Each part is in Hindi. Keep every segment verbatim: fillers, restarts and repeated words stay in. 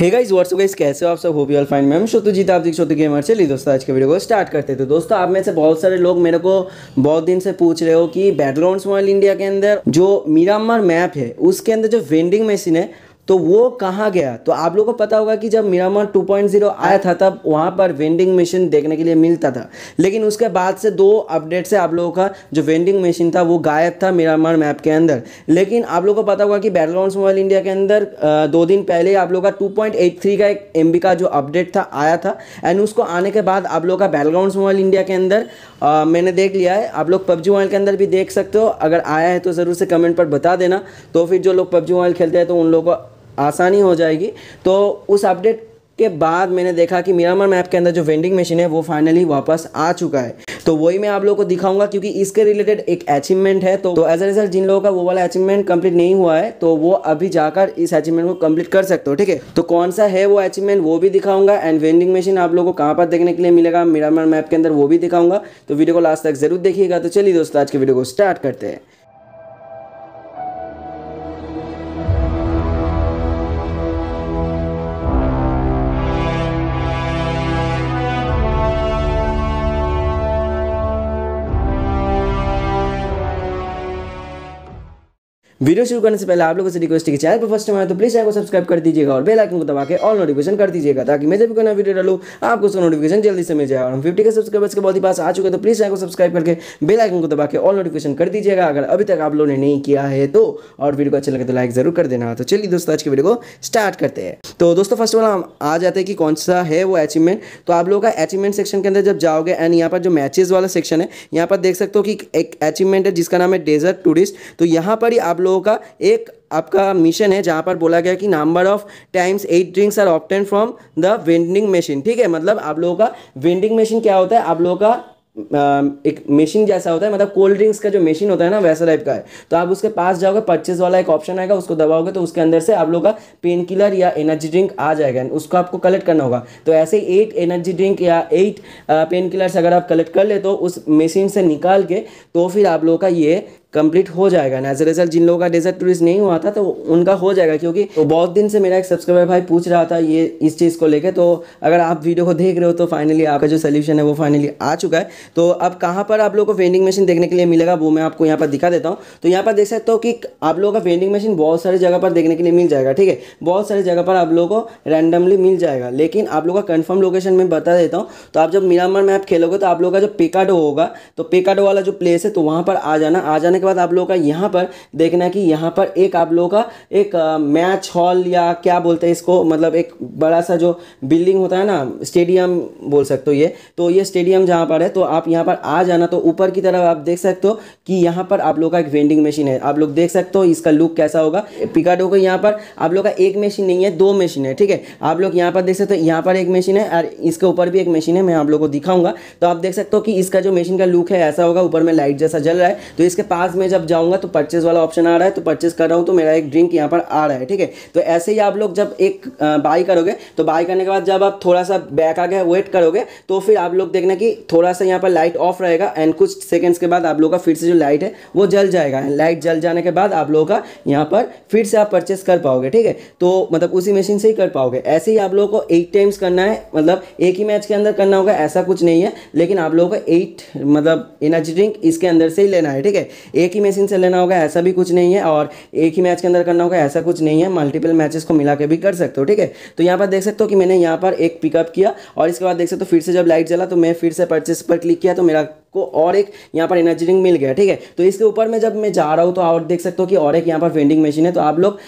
हे गाइस व्हाट्सअप गाइस, कैसे हो आप सब? हो भी ऑल फाइन। मैम शोतु जीत, आप देख शोतु गेमर। चलिए दोस्तों आज के वीडियो को स्टार्ट करते थे। दोस्तों आप में से बहुत सारे लोग मेरे को बहुत दिन से पूछ रहे हो कि बैटलग्राउंड्स मोबाइल इंडिया के अंदर जो मिरामार मैप है उसके अंदर जो वेंडिंग मशीन है तो वो कहाँ गया। तो आप लोगों को पता होगा कि जब मिरामार टू पॉइंट ज़ीरो आया था तब वहाँ पर वेंडिंग मशीन देखने के लिए मिलता था, लेकिन उसके बाद से दो अपडेट से आप लोगों का जो वेंडिंग मशीन था वो गायब था मिरामार मैप के अंदर। लेकिन आप लोगों को पता होगा कि बैटलग्राउंड्स मोबाइल इंडिया के अंदर दो दिन पहले आप लोगों का टू पॉइंट एट थ्री का एक एम बी का जो अपडेट था आया था एंड उसको आने के बाद आप लोगों का बैटलग्राउंड्स मोबाइल इंडिया के अंदर आ, मैंने देख लिया है। आप लोग पबजी मोबाइल के अंदर भी देख सकते हो, अगर आया है तो ज़रूर से कमेंट पर बता देना। तो फिर जो लोग पबजी मोबाइल खेलते हैं तो उन लोगों को आसानी हो जाएगी। तो उस अपडेट के बाद मैंने देखा कि मिरामार मैप के अंदर जो वेंडिंग मशीन है वो फाइनली वापस आ चुका है। तो वही मैं आप लोगों को दिखाऊंगा क्योंकि इसके रिलेटेड एक अचीवमेंट है। तो एज अ रिजल्ट जिन लोगों का वो वाला अचीवमेंट कंप्लीट नहीं हुआ है तो वो अभी जाकर इस अचीवमेंट को कंप्लीट कर सकते हो, ठीक है। तो कौन सा है वो अचीवमेंट वो भी दिखाऊंगा एंड वेंडिंग मशीन आप लोगों को कहाँ पर देखने के लिए मिलेगा मिरामार मैप के अंदर वो भी दिखाऊंगा। तो वीडियो को लास्ट तक जरूर देखिएगा। तो चलिए दोस्तों आज के वीडियो को स्टार्ट करते हैं। वीडियो शुरू करने से पहले आप लोगों से रिक्वेस्ट है कि चैनल पर फर्स्ट टाइम आए तो प्लीज चैनल को सब्सक्राइब कर दीजिएगा और बेल आइकन को दबा के ऑल नोटिफिकेशन कर दीजिएगा ताकि मैं जब कोई नया वीडियो डालूँ आपको उसका नोटिफिकेशन जल्दी से मिल जाए। और हम फिफ्टी के सब्सक्राइबर्स के बहुत ही पास आ चुके हैं तो प्लीज चैनल को सब्सक्राइब करके बेल आइकन को दबा के ऑल नोटिफिकेशन कर दीजिएगा अगर अभी तक आप लोगों ने नहीं किया है तो। और वीडियो को अच्छा लगे तो लाइक जरूर कर देना। तो चलिए दोस्तों आज की वीडियो को स्टार्ट करते हैं। तो दोस्तों फर्स्ट ऑफ ऑल हम आ जाते हैं कि कौन सा है वो अचीवमेंट। तो आप लोगों का अचीवमेंट सेक्शन के अंदर जब जाओगे एंड यहाँ पर जो मैचेज वाला सेक्शन है यहाँ पर देख सकते हो कि एक अचीवमेंट है जिसका नाम है डेजर्ट टूरिस्ट। तो यहाँ पर ही आप लोगों का एक आपका मिशन है जहाँ पर बोला गया कि number of times eight drinks are obtain from the vending machine, ठीक है। मतलब आप लोगों का वेंडिंग मशीन क्या होता है, आप लोगों का एक मशीन जैसा होता है, मतलब कोल्ड ड्रिंक्स का जो मशीन होता है ना वैसा टाइप का है। तो आप उसके पास जाओगे, परचेज वाला एक ऑप्शन आएगा, उसको दबाओगे तो उसके अंदर से आप लोग का पेन किलर या एनर्जी ड्रिंक आ जाएगा, उसको आपको कलेक्ट करना होगा। तो ऐसे ही एट एनर्जी ड्रिंक या एट पेन किलर्स अगर आप कलेक्ट कर ले तो उस मशीन से निकाल के तो फिर आप लोगों का ये कंप्लीट हो जाएगा। एज अ रिजल्ट जिन लोगों का डेजर्ट टूरिस्ट नहीं हुआ था तो उनका हो जाएगा क्योंकि तो बहुत दिन से मेरा एक सब्सक्राइबर भाई पूछ रहा था ये इस चीज़ को लेके। तो अगर आप वीडियो को देख रहे हो तो फाइनली आपका जो सोल्यूशन है वो फाइनली आ चुका है। तो अब कहाँ पर आप लोगों को वेंडिंग मशीन देखने के लिए मिलेगा वो मैं आपको यहाँ पर दिखा देता हूँ। तो यहाँ पर देख सकते हो कि आप लोगों का वेंडिंग मशीन बहुत सारी जगह पर देखने के लिए मिल जाएगा, ठीक है। बहुत सारी जगह पर आप लोगों को रैंडमली मिल जाएगा, लेकिन आप लोगों का कन्फर्म लोकेशन मैं बता देता हूँ। तो आप जब मिरामार मैप खेलोगे तो आप लोगों का जो पेकाडो होगा तो पेकाडो वाला जो प्लेस है तो वहाँ पर आ जाना। आ जाने के बाद आप लोगों का यहाँ पर देखना है कि यहाँ पर एक आप लोगों का एक मैच हॉल या क्या बोलते हैं इसको, मतलब एक बड़ा सा जो बिल्डिंग होता है ना, स्टेडियम बोल सकते हो ये। तो ये स्टेडियम जहाँ पर है तो आप यहाँ पर आ जाना। तो ऊपर की तरफ आप देख सकते हो कि यहाँ पर आप लोगों का एक वेंडिंग मशीन है। आप लोग देख सकते हो इसका लुक कैसा होगा। पिकाडो का यहाँ पर आप लोग का एक मशीन नहीं है, दो मशीन है, ठीक है। आप लोग यहाँ पर देख सकते हो, यहाँ पर एक मशीन है और इसके ऊपर भी एक मशीन है, मैं आप लोगों को दिखाऊंगा। तो आप देख सकते हो कि इसका जो मशीन का लुक है ऐसा होगा, ऊपर में लाइट जैसा जल रहा है। तो इसके पास में जब जाऊंगा तो परचेज वाला ऑप्शन आ रहा है, तो परचेज कर रहा हूँ तो मेरा एक ड्रिंक यहाँ पर आ रहा है, ठीक है। तो ऐसे ही आप लोग जब एक बाई करोगे तो बाई करने के बाद जब आप थोड़ा सा बैक आगे वेट करोगे तो फिर आप लोग देखना कि थोड़ा सा यहाँ पर लाइट ऑफ रहेगा एंड कुछ सेकंड्स के बाद आप लोग का फिर से जो लाइट है वो जल जाएगा। लाइट जल जाने के बाद आप लोग का यहाँ पर फिर से आप परचेज कर पाओगे, ठीक है। तो मतलब उसी मशीन से ही कर पाओगे। ऐसे ही आप लोग को एट टाइम्स करना है, मतलब एक ही मैच के अंदर करना होगा ऐसा कुछ नहीं है, लेकिन आप लोगों को एट मतलब एनर्जी ड्रिंक इसके अंदर से ही लेना है, ठीक है। एक ही मशीन से लेना होगा ऐसा भी कुछ नहीं है और एक ही मैच के अंदर करना होगा ऐसा कुछ नहीं है। मल्टीपल मैचेस को मिला के भी कर सकते हो, ठीक है। तो यहाँ पर देख सकते हो कि मैंने यहाँ पर एक पिकअप किया और इसके बाद देख सकते हो फिर से जब लाइट जला तो मैं फिर से परचेस पर क्लिक किया तो मेरा को और एक यहाँ पर एनर्जी ड्रिंक मिल गया, ठीक है। तो इसके ऊपर में जब मैं जा रहा हूँ तो और देख सकते हो कि और एक यहाँ पर वेंडिंग मशीन है। तो आप लोग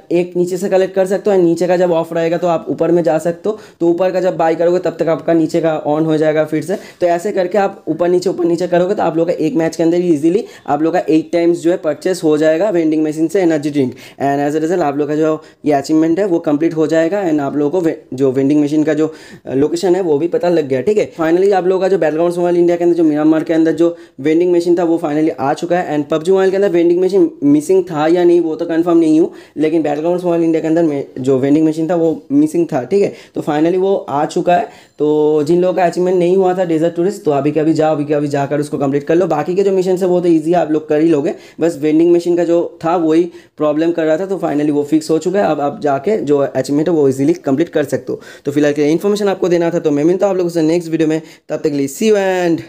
एक नीचे से कलेक्ट कर सकते हो, नीचे का जब ऑफ रहेगा तो आप ऊपर में जा सकते हो। तो ऊपर का जब बाई करोगे तब तक आपका नीचे का ऑन हो जाएगा फिर से। तो ऐसे करके आप ऊपर नीचे ऊपर नीचे करोगे तो आप लोग का एक मैच के अंदर ईजिली आप लोग का एट टाइम्स जो है परचेस हो जाएगा वेंडिंग मशीन से energy drink and as a result आप लोग का जो ये अचीवमेंट है वो कंप्लीट हो जाएगा एंड आप लोगों को जो वेंडिंग मशीन का जो लोकेशन है वो भी पता लग गया, ठीक है। फाइनली आप लोग का जो बैटलग्राउंड्स मोबाइल इंडिया के अंदर जो मिरामार मिरामार के अंदर जो वेंडिंग मशीन था वो फाइनली आ चुका है। एंड पबजी मोबाइल के अंदर वेंडिंग मशीन मिसिंग था या नहीं वो तो कंफर्म नहीं हूँ, लेकिन बैटलग्राउंड्स मोबाइल इंडिया के अंदर जो वेंडिंग मशीन था वो मिसिंग था। ठीक है, तो फाइनली वो आ चुका है। तो जिन लोगों का अचीवमेंट नहीं हुआ था डेजर्ट टूरिस्ट, तो अभी के अभी जाओ, अभी के अभी जाकर उसको कंप्लीट कर लो। बाकी के जो मिशन है वो तो ईजी है, आप लोग कर ही लोगे। बस वेंडिंग मशीन का जो था वही प्रॉब्लम कर रहा था, तो फाइनली वो फिक्स हो चुका है। अब आप जाके जो अचीवमेंट है वो इजीली कंप्लीट कर सकते हो। तो फिलहाल के इन्फॉर्मेशन आपको देना था, तो मैं मिलता हूँ आप लोगों से नेक्स्ट वीडियो में। तब तक के लिए see you and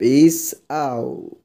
peace out.